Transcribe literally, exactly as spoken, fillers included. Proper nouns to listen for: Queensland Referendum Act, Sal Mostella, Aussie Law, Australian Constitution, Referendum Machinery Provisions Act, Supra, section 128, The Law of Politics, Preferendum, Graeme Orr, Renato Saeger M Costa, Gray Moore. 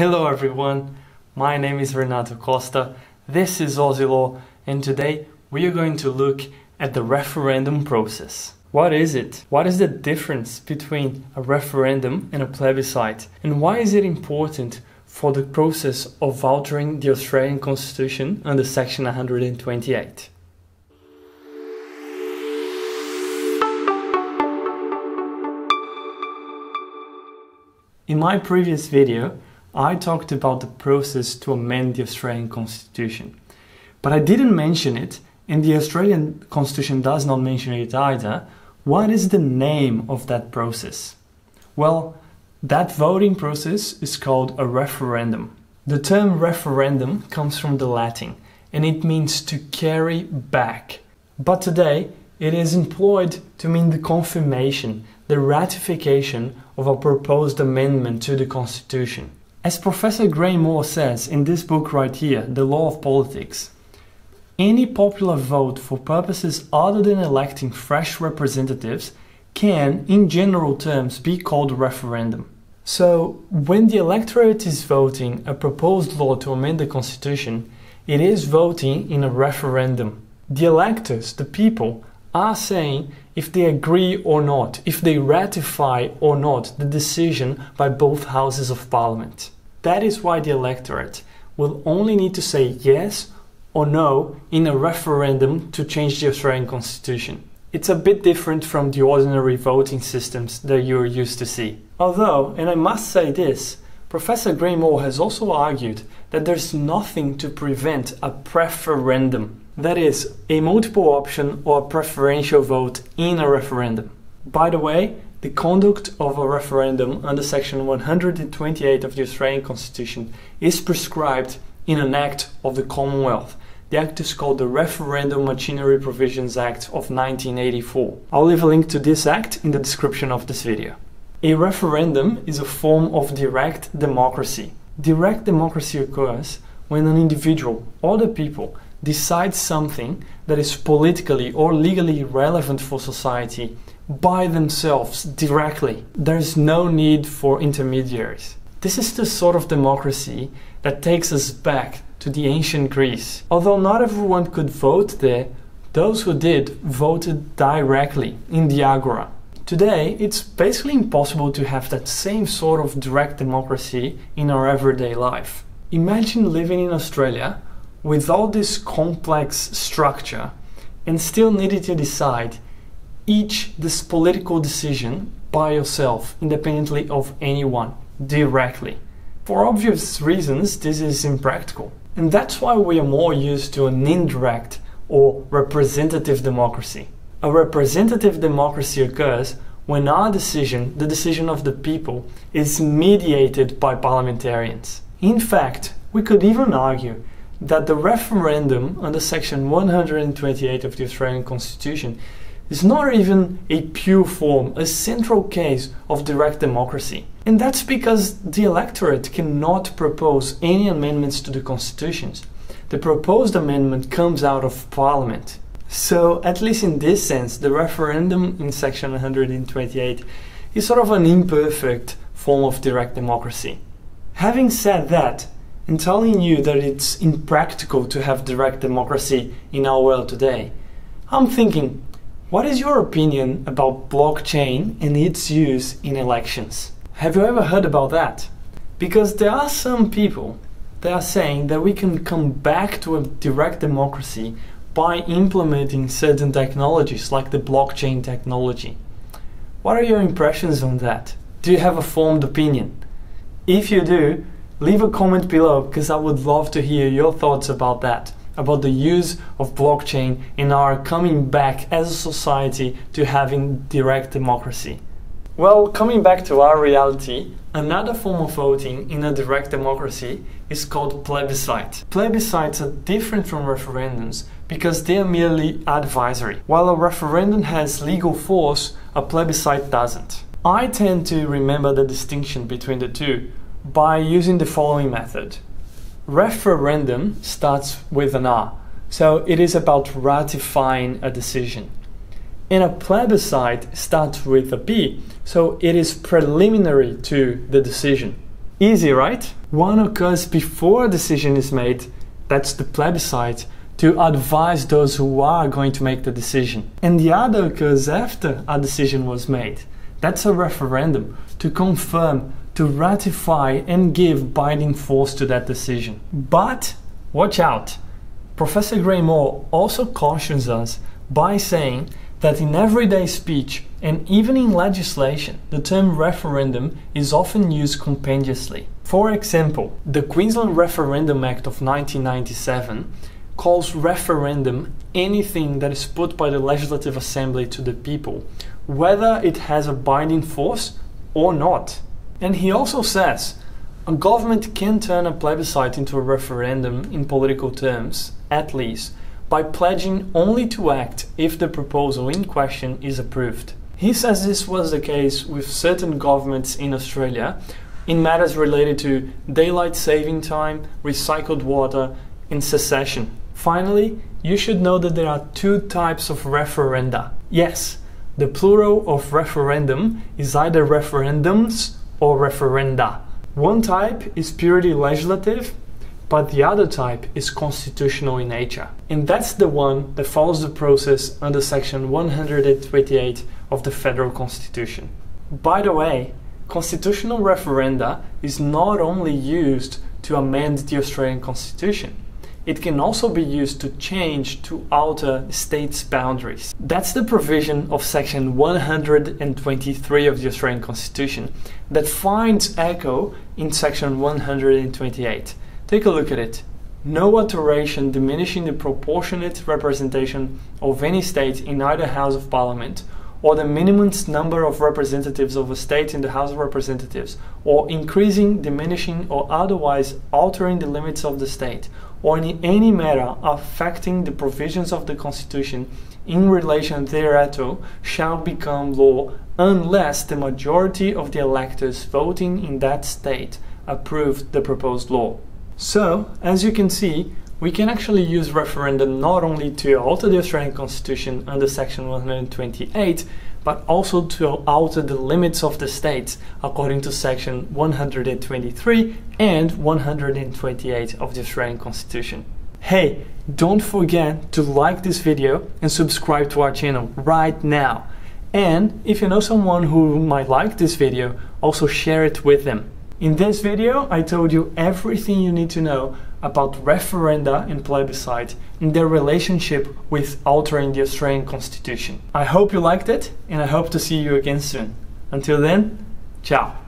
Hello everyone, my name is Renato Costa, this is Aussie Law, and today we are going to look at the referendum process. What is it? What is the difference between a referendum and a plebiscite? And why is it important for the process of altering the Australian Constitution under section one twenty-eight? In my previous video, I talked about the process to amend the Australian Constitution, but I didn't mention it, and the Australian Constitution does not mention it either. What is the name of that process? Well, that voting process is called a referendum. The term referendum comes from the Latin, and it means to carry back. But today, it is employed to mean the confirmation, the ratification of a proposed amendment to the Constitution. As Professor Gray Moore says in this book right here, The Law of Politics, any popular vote for purposes other than electing fresh representatives can, in general terms, be called a referendum. So, when the electorate is voting a proposed law to amend the Constitution, it is voting in a referendum. The electors, the people, are saying if they agree or not, if they ratify or not the decision by both houses of parliament. That is why the electorate will only need to say yes or no in a referendum to change the Australian Constitution. It's a bit different from the ordinary voting systems that you're used to see. Although, and I must say this, Professor Graeme Orr has also argued that there's nothing to prevent a preferendum. That is, a multiple option or a preferential vote in a referendum. By the way, the conduct of a referendum under section one twenty-eight of the Australian Constitution is prescribed in an Act of the Commonwealth. The Act is called the Referendum Machinery Provisions Act of nineteen eighty-four. I'll leave a link to this Act in the description of this video. A referendum is a form of direct democracy. Direct democracy occurs when an individual or the people decides something that is politically or legally relevant for society by themselves, directly. There's no need for intermediaries. This is the sort of democracy that takes us back to the ancient Greece. Although not everyone could vote there, those who did voted directly in the agora. Today, it's basically impossible to have that same sort of direct democracy in our everyday life. Imagine living in Australia with all this complex structure and still needed to decide each this political decision by yourself, independently of anyone, directly. For obvious reasons, this is impractical. And that's why we are more used to an indirect or representative democracy. A representative democracy occurs when our decision, the decision of the people, is mediated by parliamentarians. In fact, we could even argue that the referendum under section one twenty-eight of the Australian Constitution is not even a pure form, a central case of direct democracy. And that's because the electorate cannot propose any amendments to the constitutions. The proposed amendment comes out of Parliament. So, at least in this sense, the referendum in section one twenty-eight is sort of an imperfect form of direct democracy. Having said that, and telling you that it's impractical to have direct democracy in our world today, I'm thinking, what is your opinion about blockchain and its use in elections? Have you ever heard about that? Because there are some people that are saying that we can come back to a direct democracy by implementing certain technologies like the blockchain technology. What are your impressions on that? Do you have a formed opinion? If you do, leave a comment below, because I would love to hear your thoughts about that, about the use of blockchain in our coming back as a society to having direct democracy. Well, coming back to our reality, another form of voting in a direct democracy is called plebiscite. Plebiscites are different from referendums because they are merely advisory. While a referendum has legal force, a plebiscite doesn't. I tend to remember the distinction between the two by using the following method. Referendum starts with an R, so it is about ratifying a decision. And a plebiscite starts with a P, so it is preliminary to the decision. Easy, right? One occurs before a decision is made, that's the plebiscite, to advise those who are going to make the decision. And the other occurs after a decision was made. That's a referendum, to confirm, to ratify and give binding force to that decision. But watch out! Professor Gray Moore also cautions us by saying that in everyday speech and even in legislation, the term referendum is often used compendiously. For example, the Queensland Referendum Act of nineteen ninety-seven calls referendum anything that is put by the Legislative Assembly to the people, whether it has a binding force or not. And he also says, a government can turn a plebiscite into a referendum in political terms, at least, by pledging only to act if the proposal in question is approved. He says this was the case with certain governments in Australia in matters related to daylight saving time, recycled water, and secession. Finally, you should know that there are two types of referenda. Yes, the plural of referendum is either referendums or referenda. One type is purely legislative, but the other type is constitutional in nature. And that's the one that follows the process under section one hundred twenty-eight of the Federal Constitution. By the way, constitutional referenda is not only used to amend the Australian Constitution, it can also be used to change, to alter states' boundaries. That's the provision of section one hundred twenty-three of the Australian Constitution that finds echo in section one hundred twenty-eight. Take a look at it. No alteration diminishing the proportionate representation of any state in either House of Parliament, or the minimum number of representatives of a state in the House of Representatives, or increasing, diminishing, or otherwise altering the limits of the state, or in any matter affecting the provisions of the Constitution in relation thereto, shall become law unless the majority of the electors voting in that state approve the proposed law. So, as you can see, we can actually use referendum not only to alter the Australian Constitution under section one hundred twenty-eight, but also to alter the limits of the states according to section one hundred twenty-three and one hundred twenty-eight of the Australian Constitution. Hey, don't forget to like this video and subscribe to our channel right now. And if you know someone who might like this video, also share it with them. In this video, I told you everything you need to know about referenda and plebiscite and their relationship with altering the Australian Constitution. I hope you liked it, and I hope to see you again soon. Until then, ciao!